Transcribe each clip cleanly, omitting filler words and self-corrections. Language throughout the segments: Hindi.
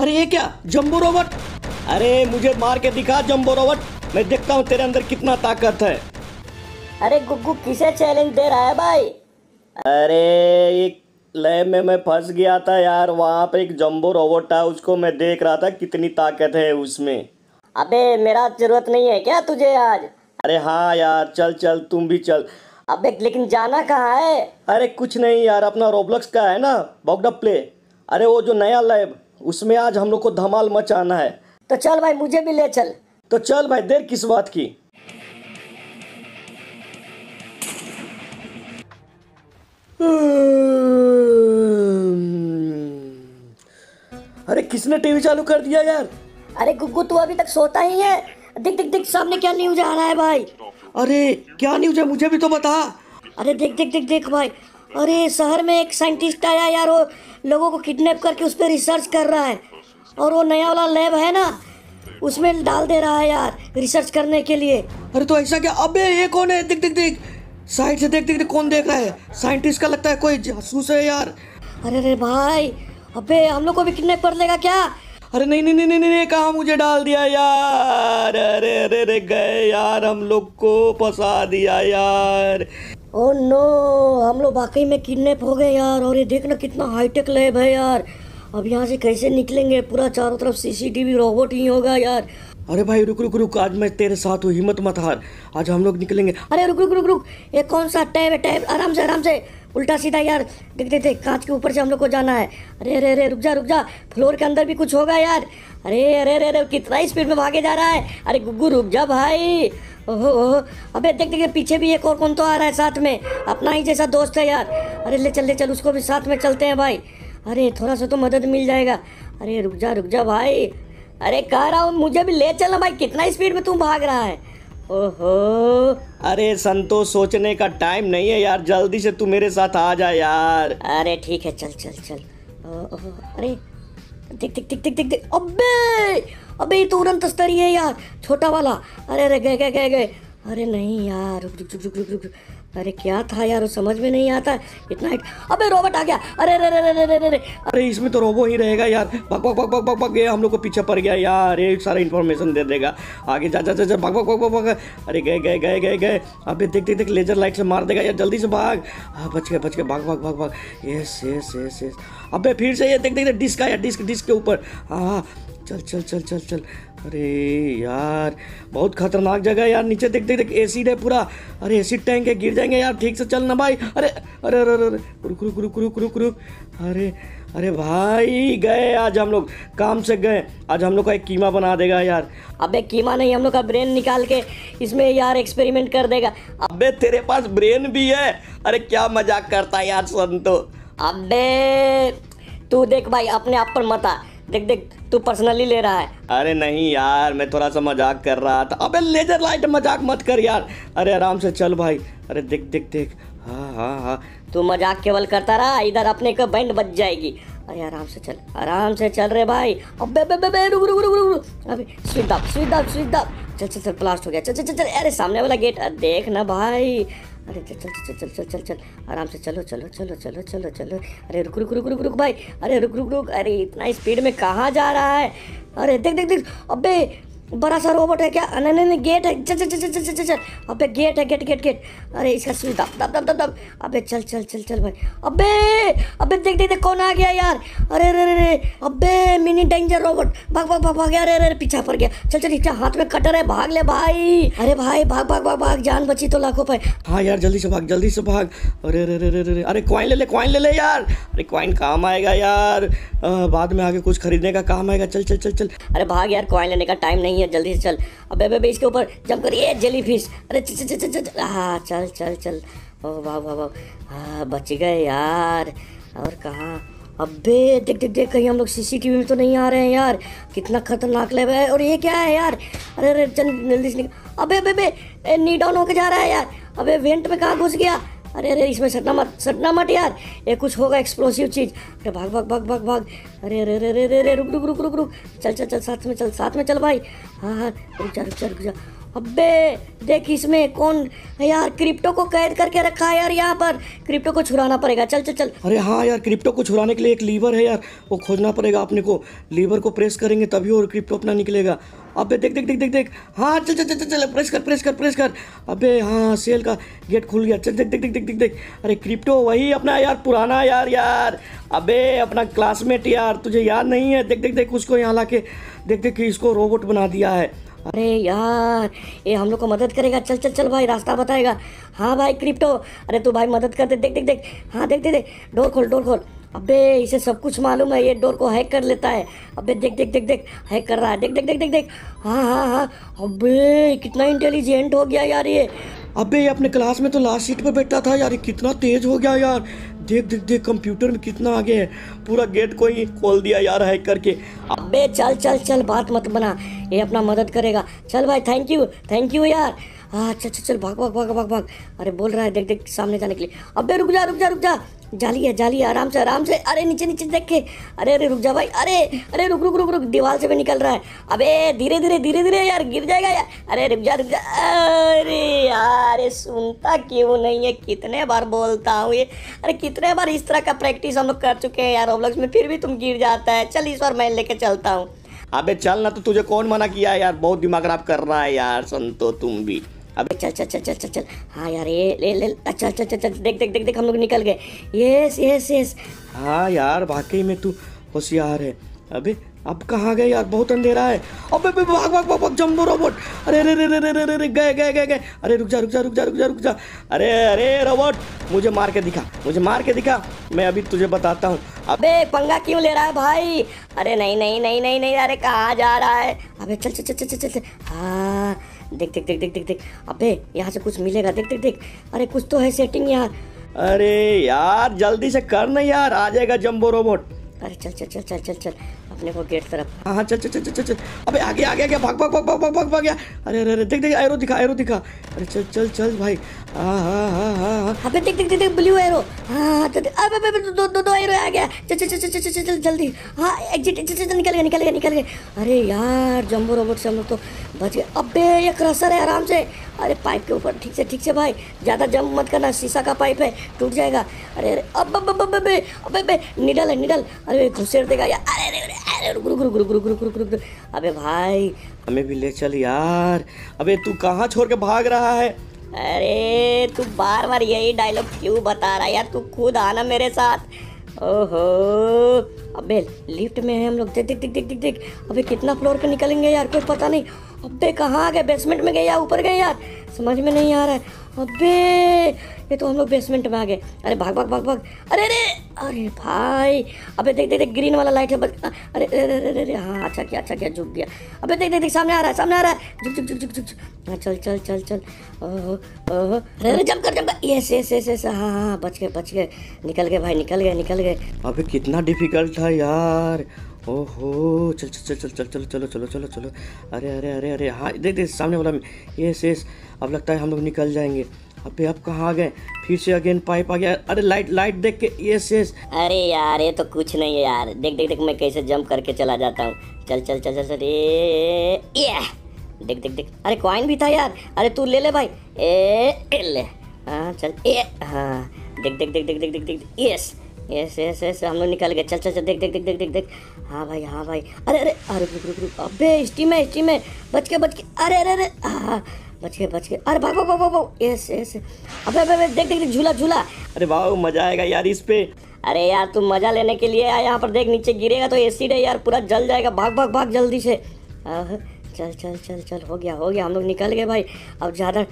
अरे ये क्या जंबो रोबोट, अरे मुझे मार के दिखा जंबो रोबोट, मैं देखता हूँ तेरे अंदर कितना ताकत है। अरे गुग्गू किसे चैलेंज दे रहा है भाई? अरे एक लैब में मैं फंस गया था यार, वहाँ पे एक जंबो रोबोट था, उसको मैं देख रहा था कितनी ताकत है उसमें। अबे मेरा जरूरत नहीं है क्या तुझे आज? अरे हाँ यार चल चल तुम भी चल। अबे लेकिन जाना कहाँ है? अरे कुछ नहीं यार, अपना रोब्लॉक्स का है ना ब्लॉक्ड अप प्ले, अरे वो जो नया लैब, उसमें आज हम लोग को धमाल मचाना है। तो चल भाई मुझे भी ले चल। तो चल भाई देर किस बात की। अरे किसने टीवी चालू कर दिया यार? अरे गुग्गू तू अभी तक सोता ही है? देख देख देख सामने क्या न्यूज आ रहा है भाई। अरे क्या न्यूज है मुझे भी तो बता। अरे देख देख देख देख भाई, अरे शहर में एक साइंटिस्ट आया यार, वो लोगों को किडनैप करके उस पर रिसर्च कर रहा है, और वो नया वाला लैब है ना उसमें डाल दे रहा है यार रिसर्च करने के लिए। अरे तो ऐसा क्या? अबे ये कौन है? देख देख देख साइड से देख देख देख कौन देख रहा है? साइंटिस्ट का लगता है कोई जासूस है यार। अरे अरे भाई अबे हम लोग को भी किडनैप कर लेगा क्या? अरे नहीं नहीं नहीं नहीं नहीं कहाँ मुझे डाल दिया यार। अरे अरे अरे गए यार, हम लोग को फंसा दिया यार। ओह नो, हम लोग वाकई में किडनैप हो गए यार। और ये देखना कितना हाईटेक लैब है यार, अब यहाँ से कैसे निकलेंगे? पूरा चारों तरफ सीसीटीवी रोबोट ही होगा यार। अरे भाई रुक रुक रुक, आज मैं तेरे साथ हूँ, हिम्मत मत हार, आज हम लोग निकलेंगे। अरे रुक रुक रुक रुक, ये कौन सा टैब है? टैब आराम से आराम से, उल्टा सीधा यार, देख देख देख कांच के ऊपर से हम लोग को जाना है। अरे अरे अरे रुक जा फ्लोर के अंदर भी कुछ होगा यार। अरे अरे अरे अरे कितना स्पीड में भागे जा रहा है। अरे गुग्गू रुक जा भाई। ओहो अबे देख देख पीछे भी एक और कौन तो आ रहा है साथ में, अपना ही जैसा दोस्त है यार। अरे ले चल उसको भी साथ में चलते हैं भाई, अरे थोड़ा सा तो मदद मिल जाएगा। अरे रुक जा भाई, अरे कह रहा हूँ मुझे भी ले चलना भाई, कितना स्पीड में तू भाग रहा है। ओहो अरे संतोष सोचने का टाइम नहीं है यार, जल्दी से तू मेरे साथ आ जा यार। अरे ठीक है चल चल चल। ओहो अरे टिक टिक टिक टिक टिक टिक, अबे अबे ये तो उड़ंत स्तरी है यार छोटा वाला। अरे अरे गए गए गए गए, अरे नहीं यार रुक। अरे क्या था यार वो समझ में नहीं आता इतना। अबे रोबोट आ गया। अरे अरे अरे अरे अरे अरे इसमें तो रोबो ही रहेगा यार, भाग भाग भाग भाग भाग भाग, ये हम लोग को पीछे पड़ गया यार, ये सारा इन्फॉर्मेशन दे देगा, आगे जा जा जा, भाग भाग भाग भाग। अरे गए गए गए गए गए, अबे देख देख देख लेजर लाइट से मार देगा यार, जल्दी से भाग। हाँ बच गए भाग भाग भाग भाग। यस। अबे फिर से ये देख देख डिस्क आया, डिस्क के ऊपर। हाँ चल। अरे यार बहुत खतरनाक जगह है यार, नीचे देख देख देख एसिड है पूरा। अरे एसिड टैंक है, गिर जाएंगे यार, ठीक से चल ना भाई। अरे अरे अरे अरे रुक। अरे अरे भाई गए आज हम लोग, काम से गए, आज हम लोग का एक कीमा बना देगा यार। अबे कीमा नहीं, हम लोग का ब्रेन निकाल के इसमें यार एक्सपेरिमेंट कर देगा। अबे तेरे पास ब्रेन भी है? अरे क्या मजाक करता है यार संतो। अबे तू देख भाई अपने आप पर मत आ, देख देख तू पर्सनली ले रहा है। अरे नहीं यार मैं थोड़ा सा मजाक कर रहा था। अबे लेजर लाइट मजाक मत कर यार, अरे आराम से चल भाई। अरे देख देख देख, हाँ। तू मजाक केवल करता रहा, इधर अपने का बैंड बच जाएगी। अरे आराम से चल रे भाई। अबे बे रुक। अबे स्विच दब चल ब्लास्ट हो गया, चल। अरे सामने वाला गेट देख ना भाई। अरे चल आराम से चलो। अरे रुक भाई, अरे रुक। अरे इतना स्पीड में कहाँ जा रहा है? अरे देख। अबे बड़ा सा रोबोट है क्या? नहीं गेट है, चल। अबे गेट। अरे इसका स्विच दब। अबे चल भाई। अबे देख कौन आ गया यार। अरे अबे मिनी डेंजर रोबोट, भाग। अरे पीछा पड़ गया, चल। हाथ में कटर है, भाग ले भाई। अरे भाई भाग, जान बची तो लाखों पे। हाँ यार जल्दी से भाग। अरे अरे कॉइन ले ले यार। अरे कॉइन काम आएगा यार, बाद में आगे कुछ खरीदने का काम आएगा। चल। अरे भाग यार, कॉइन लेने का टाइम नहीं, जल्दी से चल। अबे इसके ऊपर जंप कर, ये जेलीफिश। अरे चल। हाँ चल। ओह वाह बच गए यार। और कहाँ? अबे देख कहीं हम लोग सीसीटीवी में तो नहीं आ रहे हैं यार, कितना खतरनाक लैब है। और ये क्या है यार? अरे चल जल्दी से। अबे नी डाउन होकर जा रहा है यार। अबे वेंट में कहाँ घुस गया? अरे इसमें सटना मत यार, ये कुछ होगा एक्सप्लोसिव चीज। अरे भाग। अरे रुक। चल साथ में चल भाई। हाँ रुक जा। अबे देख इसमें कौन यार, क्रिप्टो को कैद करके रखा है यार। यहाँ पर क्रिप्टो को छुड़ाना पड़ेगा, चल चल चल। अरे हाँ यार, क्रिप्टो को छुड़ाने के लिए एक लीवर है यार, वो खोजना पड़ेगा अपने को। लीवर को प्रेस करेंगे तभी और क्रिप्टो अपना निकलेगा। अबे देख देख देख देख देख, हाँ चल चल चल चल चल, प्रेस कर प्रेस कर प्रेस कर। अबे हाँ, सेल का गेट खुल गया। चल देख देख देख देख देख देख। अरे क्रिप्टो वही अपना यार पुराना यार यार, अबे अपना क्लासमेट यार, तुझे याद नहीं है? देख देख देख, उसको यहाँ ला के देख देख कि इसको रोबोट बना दिया है। अरे यार ये हम लोग को मदद करेगा, चल चल चल भाई, रास्ता बताएगा। हाँ भाई क्रिप्टो, अरे तू भाई मदद करते, देख देख देख, हाँ देख देख देख, डोर खोल डोर खोल। अबे इसे सब कुछ मालूम है, ये डोर को हैक कर लेता है। अबे देख देख देख देख, हैक कर रहा है, देख देख देख देख देख। हाँ हाँ हाँ, अबे कितना इंटेलिजेंट हो गया यार ये। अबे अपने क्लास में तो लास्ट सीट पर बैठता था यार, ये कितना तेज हो गया यार। देख देख देख, कंप्यूटर में कितना आगे है, पूरा गेट को ही खोल दिया यार हैक करके। अबे चल चल चल, बात मत बना, ये अपना मदद करेगा। चल भाई, थैंक यू यार। हाँ चल चल चल, भाग भाग भाग भाग भाग। अरे बोल रहा है देख देख, सामने जाने के लिए। अबे रुक जा रुक जा रुक जा, जाली है, आराम से आराम से। अरे नीचे नीचे देखे, अरे अरे रुक जा भाई, अरे अरे रुक रुक रुक रुक, दीवार से भी निकल रहा है। अबे धीरे धीरे धीरे धीरे यार, गिर जाएगा यार। अरे रुक जा रुक जा, अरे यार सुनता क्यों नहीं है, कितने बार बोलता हूँ ये। अरे कितने बार इस तरह का प्रैक्टिस हम लोग कर चुके हैं यार रोब्लॉक्स में, फिर भी तुम गिर जाता है। चल इस बार मैं लेके चलता हूँ। अबे चल ना, तो तुझे कौन मना किया यार, बहुत दिमाग खराब कर रहा है यार, सुन तो तुम भी। अबे चल चल चल चल चल चल, हाँ यार ये ले, अच्छा अच्छा अच्छा, देख देख देख देख, हम लोग निकल गए। यस यस यस, हाँ यार वाकई में तू होशियार है। अबे अब कहाँ गए यार, बहुत अंधेरा है। अबे भाग भाग भाग भाग, जम्बो रोबोट। अरे अरे अरे अरे अरे, गए गए गए गए। अरे रुक जा रुक जा रुक जा रुक जा रुक जा। अरे अरे रोबोट, मुझे मार के दिखा, मुझे मार के दिखा, मैं अभी तुझे बताता हूँ। अबे पंगा क्यों ले रहा है भाई? अरे नहीं नहीं नहीं नहीं नहीं, अरे कहाँ जा रहा है? अबे चल चल चल चल चल। हाँ देख देख देख देख देख देख, अबे यहाँ से कुछ मिलेगा, देख देख देख। अरे कुछ तो है सेटिंग यार। अरे यार जल्दी से कर ना यार, आ जाएगा जम्बो रोबोट। अरे चल चल चल चल चल चल, अपने को गेट तरफ। हाँ हाँ चल चल चल चल चल। अबे आगे आगे आगे, भाग भाग भाग भाग भाग भाग भाग गया। अरे अरे देख देख, एरो दिखा एरो दिखा। अरे चल चल चल भाई, हाँ हाँ हाँ हाँ। अबे देख देख देख, ब्लू एरो। हाँ, अबे दो एरो आ गया। चल चल चल चल चल जल्दी। हाँ एग्जिट, निकल गए निकल गए निकल गए। अरे यार जम्बो रोबोट से हम लोग तो बच गए। अबे ये क्रशर है, आराम से। अरे पाइप के ऊपर, ठीक से भाई, ज़्यादा जंप मत करना, शीशा का पाइप है, टूट जाएगा। अरे अरे, अबे निडल है निडल, अरे घुसेड़ देगा यार। अरे अरे रुक रुक रुक रुक रुक रुक। अबे भाई हमें भी ले चल यार। अबे तू कहाँ छोड़ के भाग रहा है? अरे तू बार बार यही डायलॉग क्यों बता रहा है यार, तू खुद आना मेरे साथ। ओहो, अबे लिफ्ट में है हम लोग, देख देख देख देख देख देख। अबे कितना फ्लोर पे निकलेंगे यार, कोई पता नहीं। अबे कहाँ गए, बेसमेंट में गए या ऊपर गए यार, समझ में नहीं आ रहा है। अबे ये तो हम लोग बेसमेंट में आ गए। अरे भाग भाग भाग भाग। अरे अरे अरे भाई, अबे देख देख देख, ग्रीन वाला लाइट है। अरे अरे अरे, हाँ अच्छा क्या झुक गया। अबे देख देख देख, सामने आ रहा है, झुक झुक झुक झुक झुक। चल चल चल चल। ओहो ओहो, अरे जंप कर। यस। हाँ, बच गए, निकल गए भाई, निकल गए। अबे कितना डिफिकल्ट था यार, ओहो। चल चल चल चल चल चलो चलो चलो चलो। अरे अरे अरे अरे, हाँ देख देख, सामने वाला में। यस। अब लगता है हम लोग निकल जाएंगे। अबे अब कहाँ आ गए, फिर से अगेन पाइप आ गया। अरे लाइट देख के। यस। अरे यार ये तो कुछ नहीं है यार, देख देख देख, मैं कैसे जंप करके चला जाता हूँ। चल चल चल चल चल। ये देख देख देख, अरे कॉइन भी था यार। अरे तू ले ले भाई, ए ले। हाँ चल, ए हाँ, देख देख देख देख देख देख देख। यस, हम लोग निकल गए। चल चल चल, देख देख देख देख देख देख। हाँ भाई। अरे अरे अरे, रुक। अबे स्टीम है, बच के। अरे, हाँ बच के। अरे भाग। यस। अबे देख झूला। अरे वाह, मजा आएगा यार इस पे। अरे यार तू मजा लेने के लिए यहाँ पर देख, नीचे गिरेगा तो एसिड है यार, पूरा जल जाएगा। भाग जल्दी से। चल, हो गया, हम लोग निकल गए भाई। अब ज़्यादा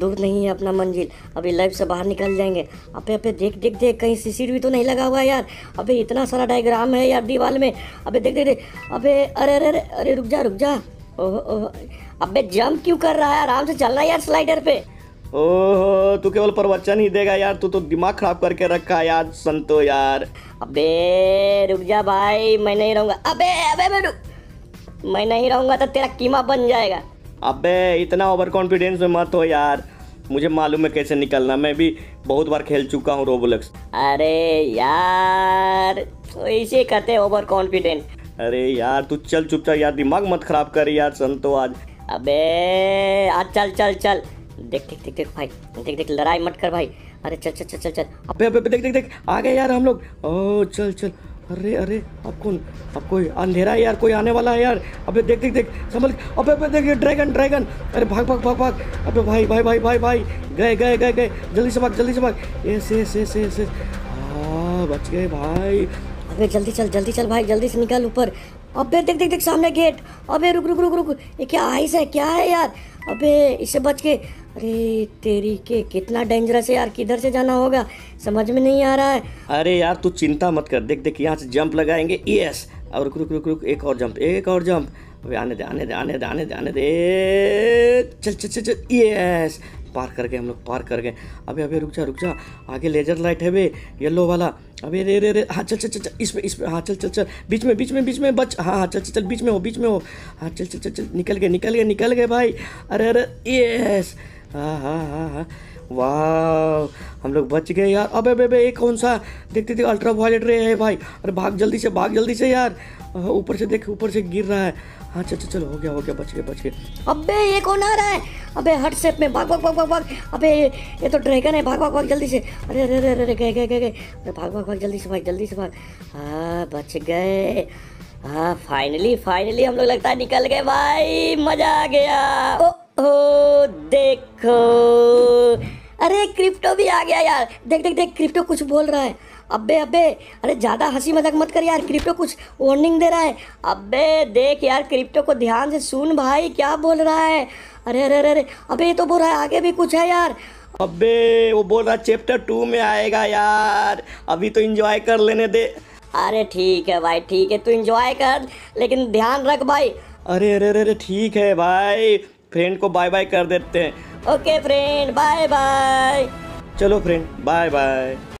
दूर नहीं है अपना मंजिल, अभी लाइफ से बाहर निकल जाएंगे। अबे देख, कहीं सीसीटीवी तो नहीं लगा हुआ है यार। अबे इतना सारा डायग्राम है यार दीवार में। अबे देख। अबे अरे, रुक जा। ओह, अबे जंप क्यों कर रहा है, आराम से चलना यार स्लाइडर पे। ओहो, तू केवल प्रवचन ही देगा यार, तू तो दिमाग खराब करके रखा यार, संतो यार। अबे रुक जा भाई, मैं नहीं रहूँगा। अबे मैं नहीं रहूँगा तो तेरा कीमा बन जाएगा। अबे इतना ओवर कॉन्फिडेंस में मत हो यार, मुझे मालूम है कैसे निकलना, मैं भी बहुत बार खेल चुका हूँ रोब्लॉक्स। अरे यार तो इसे कहते हैं ओवर कॉन्फिडेंट। अरे यार तू चल चुपचाप यार, दिमाग मत खराब कर यार संतो आज। अबे आ चल चल चल, देख भाई, देख लड़ाई मत कर भाई। अरे चल चल चल चल चल, अबे अबे देख आ गए यार हम लोग। ओ चल चल, अरे अरे अब कोई अंधेरा है यार, कोई आने वाला है यार। अबे देख संभल, अबे देख ड्रैगन। अरे भाग। अबे भाई गए, जल्दी से भाग। ऐसे हाँ बच गए भाई। अबे जल्दी चल भाई, जल्दी से निकल ऊपर। अबे देख सामने गेट। अबे रुक, ये क्या आइस है, क्या है यार। अबे इससे बच के, अरे तेरी के कितना डेंजरस है यार, किधर से जाना होगा समझ में नहीं आ रहा है। अरे यार तू चिंता मत कर, देख यहाँ से जंप लगाएंगे। यस, और रुक, एक और जंप। अबे आने दे। चल। यस, पार कर गए। अबे रुक जा, आगे लेजर लाइट है बे, येलो वाला। अबे रे, हाँ चल, इस पे हाँ चल, बीच में बच। हाँ चल, बीच में हो। हाँ चल, निकल गए भाई। अरे यस, हाँ, वाह हम लोग बच गए यार। अबे बे ये कौन सा देखते अल्ट्रा वायलेट रे है भाई। अरे भाग जल्दी से यार, ऊपर से गिर रहा है। हाँ चल, हो गया, बच गए। अबे ये कौन आ रहा है। अबे हट सेप में भाग। अबे ये तो ड्रैगन है, भाग जल्दी से। अरे गए। भाग जल्दी से भाग। हाँ बच गए। हाँ फाइनली हम लोग लगता है निकल गए भाई, मजा आ गया। ओ देखो, अरे क्रिप्टो भी आ गया यार। देख क्रिप्टो कुछ बोल रहा है। अबे अरे ज़्यादा हंसी मजाक मत कर यार, क्रिप्टो कुछ वार्निंग दे रहा है। अबे देख यार, क्रिप्टो को ध्यान से सुन भाई, क्या बोल रहा है। अरे अबे ये तो बोल रहा है आगे भी कुछ है यार। अबे वो बोल रहा है चैप्टर 2 में आएगा यार, अभी तो एंजॉय कर लेने दे। अरे ठीक है भाई, ठीक है तू एंजॉय कर, लेकिन ध्यान रख भाई। अरे ठीक है भाई, फ्रेंड को बाय बाय कर देते हैं। Okay friend, bye bye. चलो फ्रेंड, बाय बाय।